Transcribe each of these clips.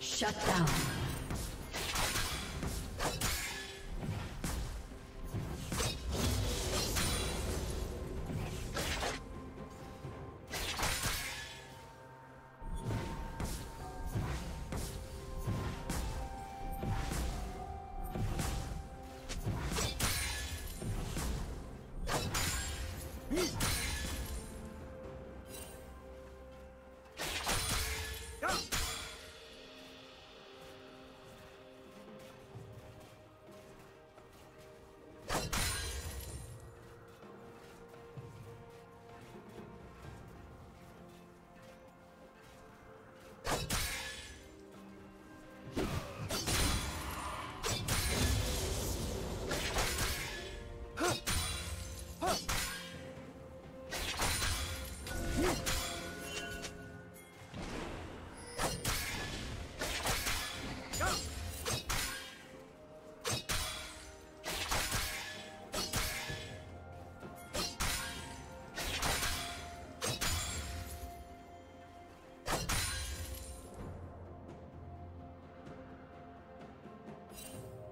Shut down.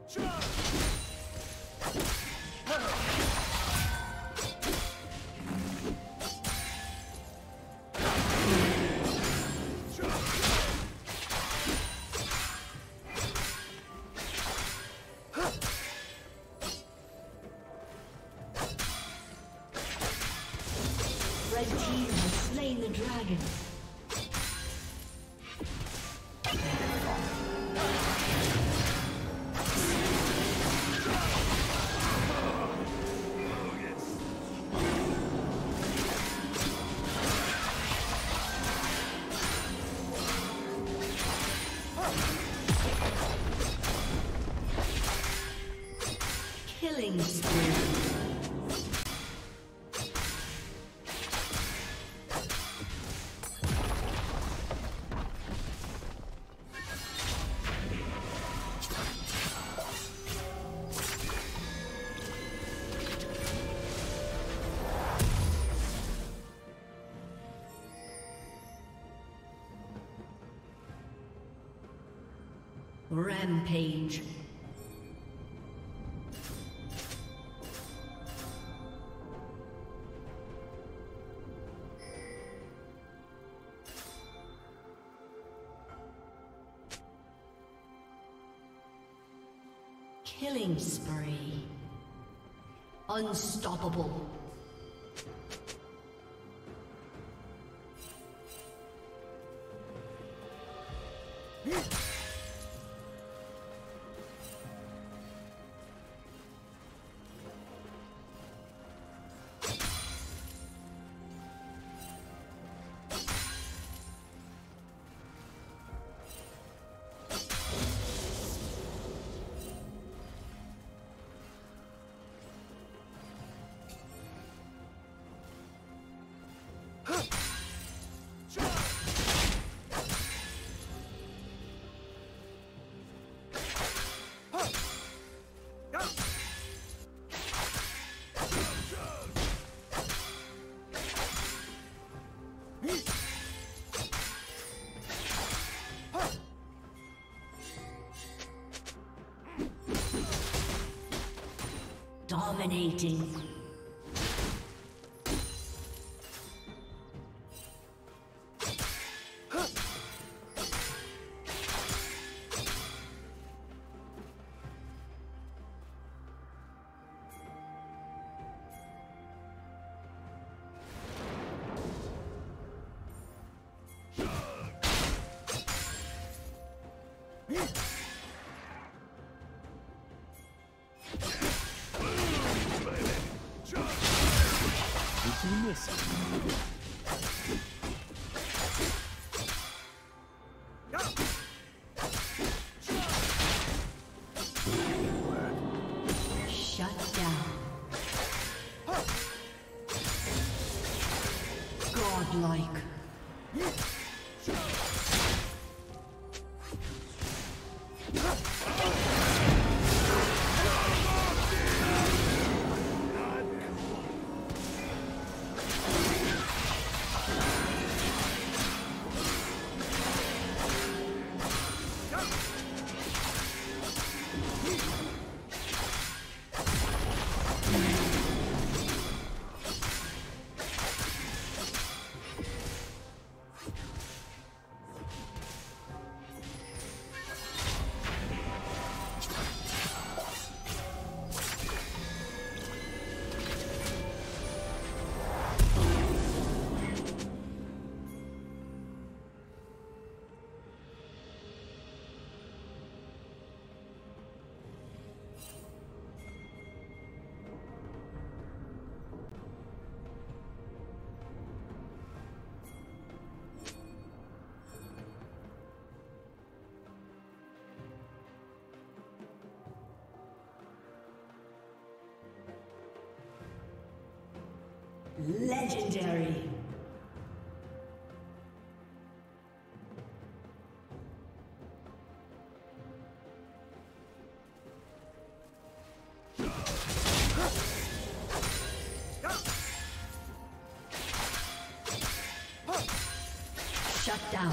Charge! Red team has slain the dragon. Rampage. Killing spree. Unstoppable. Dominating. Legendary. Shut down.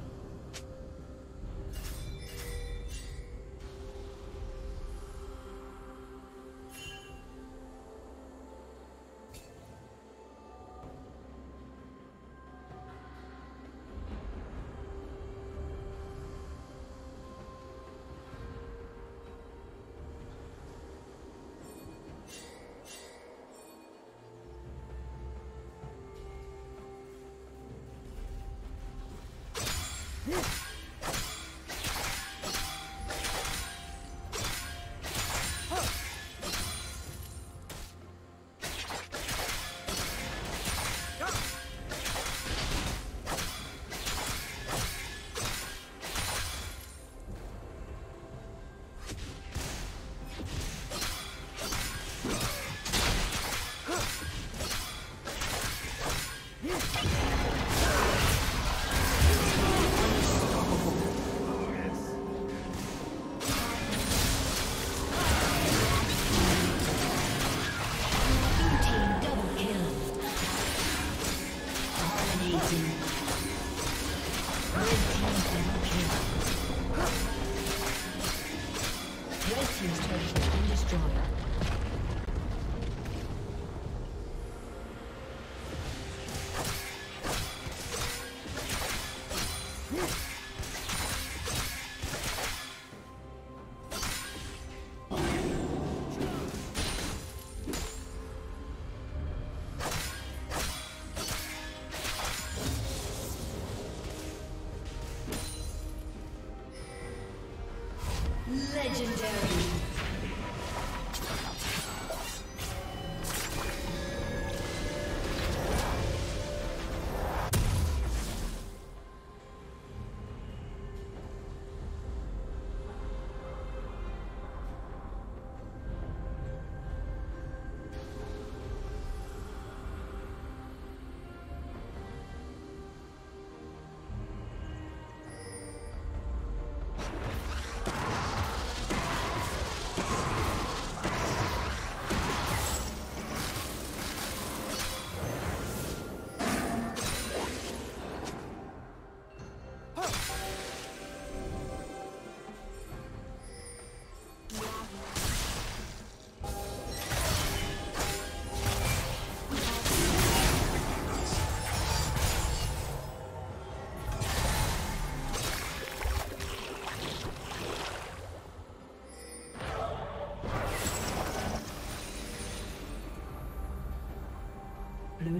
Legendary. Blue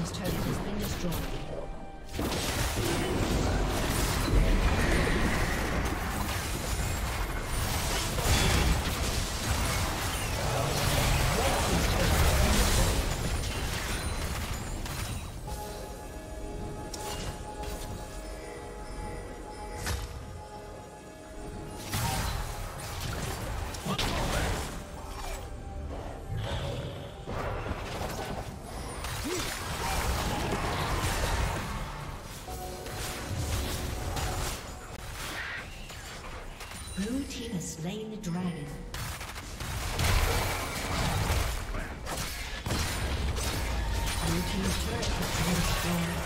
Team's turret has been destroyed. Slain the dragon. Blue team's turret has been destroyed.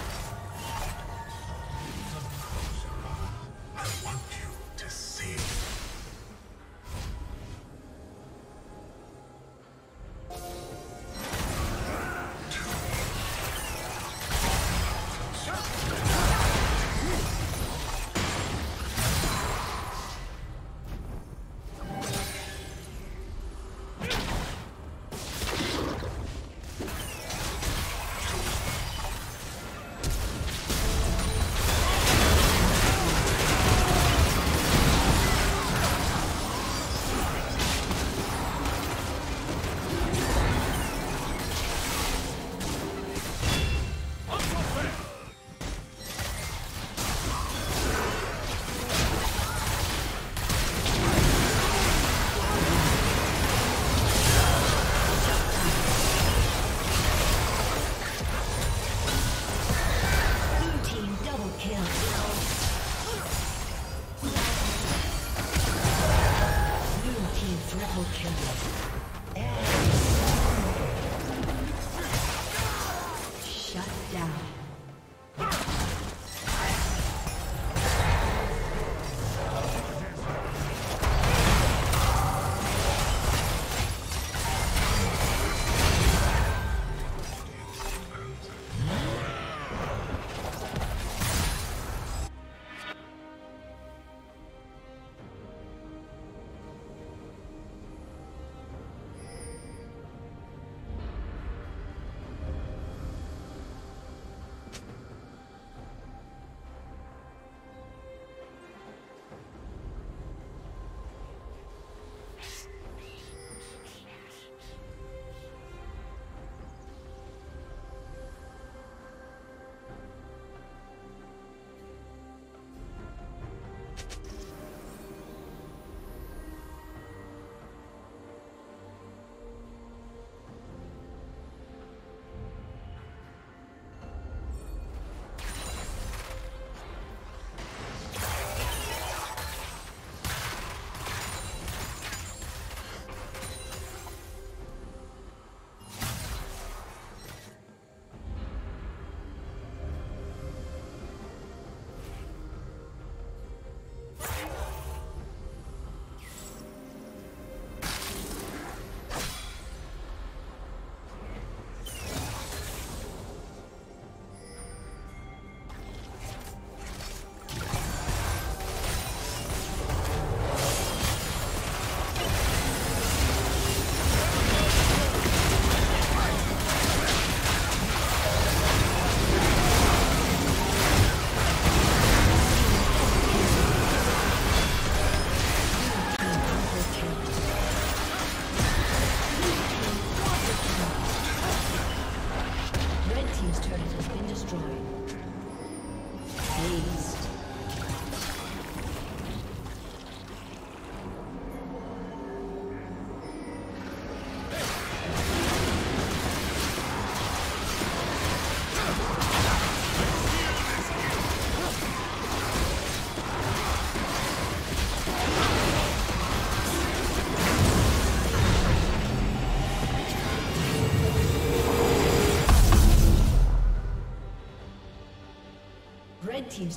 team's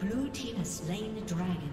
Blue team has slain the dragon.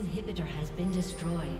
Inhibitor has been destroyed.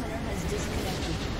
summoner has disconnected.